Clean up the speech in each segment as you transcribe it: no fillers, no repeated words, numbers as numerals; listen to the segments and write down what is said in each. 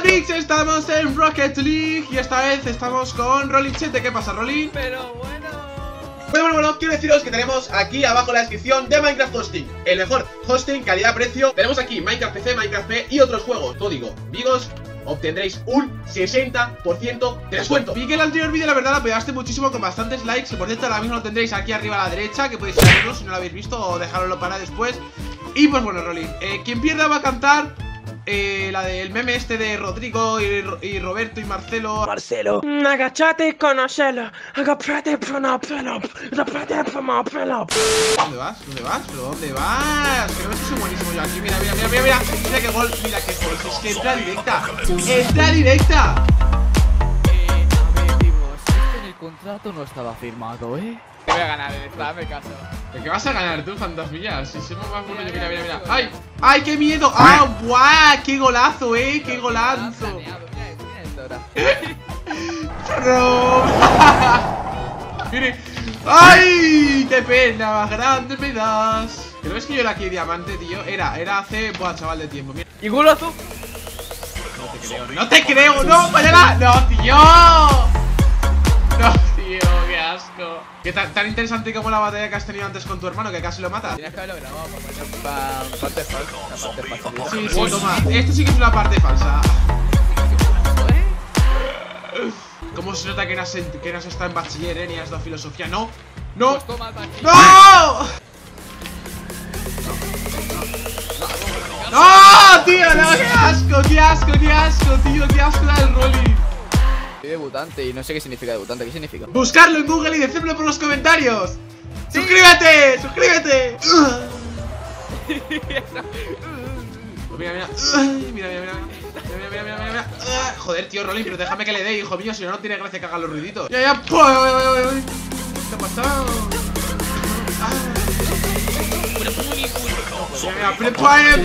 buenas, Mix, estamos en Rocket League y esta vez estamos con Rolinchete. ¿Qué pasa, Rolin? Pero bueno, quiero deciros que tenemos aquí abajo en la descripción de Minecraft Hosting, el mejor hosting, calidad-precio. Tenemos aquí Minecraft PC, Minecraft B y otros juegos. Código Vigos, obtendréis un 60% de descuento. Y que el anterior vídeo la verdad la pegaste muchísimo con bastantes likes, que por cierto ahora mismo lo tendréis aquí arriba a la derecha, que podéis seguirlo si no lo habéis visto o dejároslo para después. Y pues bueno, Rolin, quien pierda va a cantar la del meme este de Rodrigo y Roberto y Marcelo. Agachate con Marcelo. Agachate con Marcelo. Agachate con Marcelo. ¿Dónde vas? ¿Dónde vas? ¿Pero dónde vas? Creo que soy buenísimo yo aquí. Mira, mira, mira, mira, mira. Mira qué gol, mira qué gol. Es que entra directa. ¡Entra directa! El contrato no estaba firmado, ¿eh? Te voy a ganar, dame caso. ¿De qué vas a ganar tú, fantasmilla? Si somos más buenos, yo mira, mira, mira. ¡Ay! ¡Ay, qué miedo! ¡Ah, guau! ¡Qué golazo, eh! ¡Qué golazo! ¡Mire! ¡Ay! ¡Qué pena más grande me das! ¿Creo que yo era aquí diamante, tío? Era hace... Buah, chaval, de tiempo. Mira. ¿Y golazo? No te creo. ¡No te creo! ¡No, para! ¡No, tío! ¡No! ¡Qué asco! ¿Qué tan interesante como la batalla que has tenido antes con tu hermano, que casi lo matas? Tienes que haberlo grabado para parte falsa. Sí, sí, toma. Esto sí que es una parte falsa. ¿Cómo se nota que no has estado en bachiller, ni has dado filosofía? ¡No! ¡No! ¡No! ¡No, tío! ¡No! ¡Qué asco! ¡Qué asco! ¡Qué asco, tío! ¡Qué asco la del Rolling! Soy debutante y no sé qué significa debutante. ¿Qué significa? Buscarlo en Google y decirlo por los comentarios. ¿Sí? ¡Suscríbete! ¡Suscríbete! Mira, mira. Mira, mira, mira. Mira, mira, mira, mira. Joder, tío, Rolling, pero déjame que le dé, hijo mío. Si no, no tiene gracia que haga los ruiditos. Ya, ya. ¿Qué ha pasado? Mira, mira.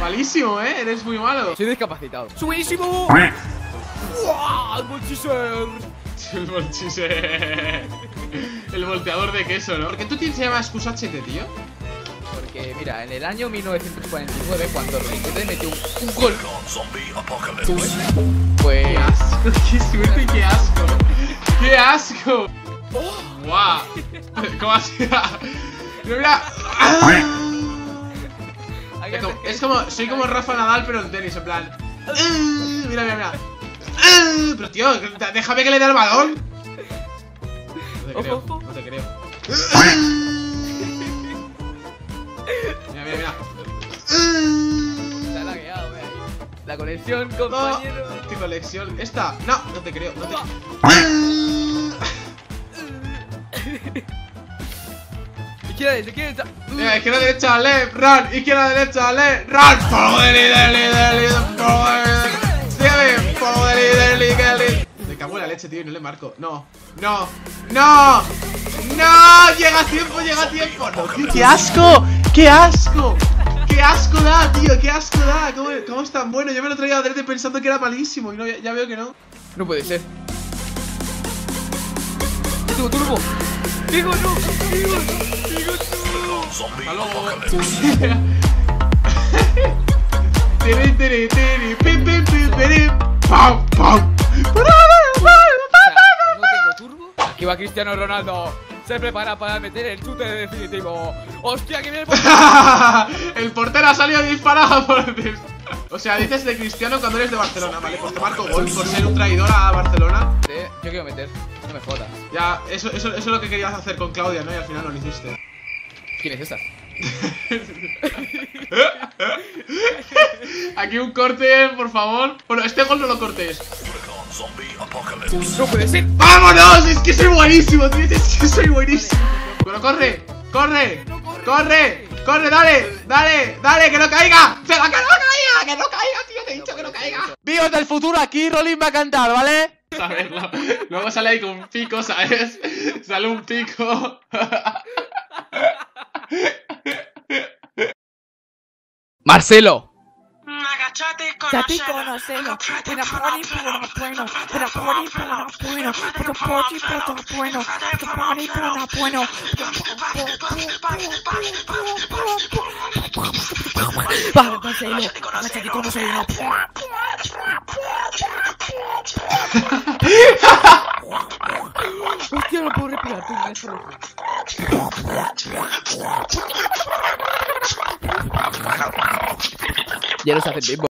Malísimo, eres muy malo. Soy discapacitado. ¡Buenísimo! ¡Wow! ¡El bolchiser! El bolchiser. El volteador de queso, ¿no? ¿Por qué tú tienes que llamar excusachete, tío? Porque, mira, en el año 1949, cuando Rolinchete metió un gol. Pues... ¡Qué asco! ¡Qué suerte, qué asco! ¡Qué asco! ¡Guau! ¿Cómo así? ¡Mira, mira! Soy como Rafa Nadal, pero en tenis, en plan. Mira, mira, mira. Pero tío, déjame que le dé el balón. No te creo, no te creo. Mira, mira, mira. Está lagueado, vea. La conexión, compañero. ¿Qué conexión? Esta. No, no te creo, no te creo. Izquierda, izquierda, derecha, left, run. Izquierda, derecha, left, run. Follow the leader, follow the leader, Me cago en la leche, tío, y no le marco. No, no, no, no. Llega a tiempo, llega a tiempo. No, tío, qué asco, qué asco. Qué asco da, tío, qué asco da. ¿Cómo es tan bueno? Yo me lo traía a derecha pensando que era malísimo y no, ya veo que no. No puede ser. Turbo, turbo. Digo, no, digo, no. Aquí va Cristiano Ronaldo. Se prepara para meter el chute definitivo. ¡Hostia, que viene el portero! El portero ha salido disparado por el... O sea, dices de Cristiano cuando eres de Barcelona, ¿vale? Pues te marco gol por ser un traidor a Barcelona. Yo quiero meter, no me jodas. Ya, eso es lo que querías hacer con Claudia, ¿no? Y al final no lo hiciste. ¿Quién es esta? Aquí un corte, por favor. Bueno, este gol no lo cortes. No puede ser. ¡Vámonos! Es que soy buenísimo, tío. Es que soy buenísimo. Bueno, corre, corre, corre, corre, dale, dale, dale, que no caiga. ¡Que no caiga! ¡Que no caiga, tío! Te he dicho que no caiga. Vivos del futuro, aquí Rolling va a cantar, ¿vale? A verlo. Luego sale ahí con un pico, ¿sabes? Sale un pico. Marcelo. Ya te conocemos, pero bueno, ya lo sabes,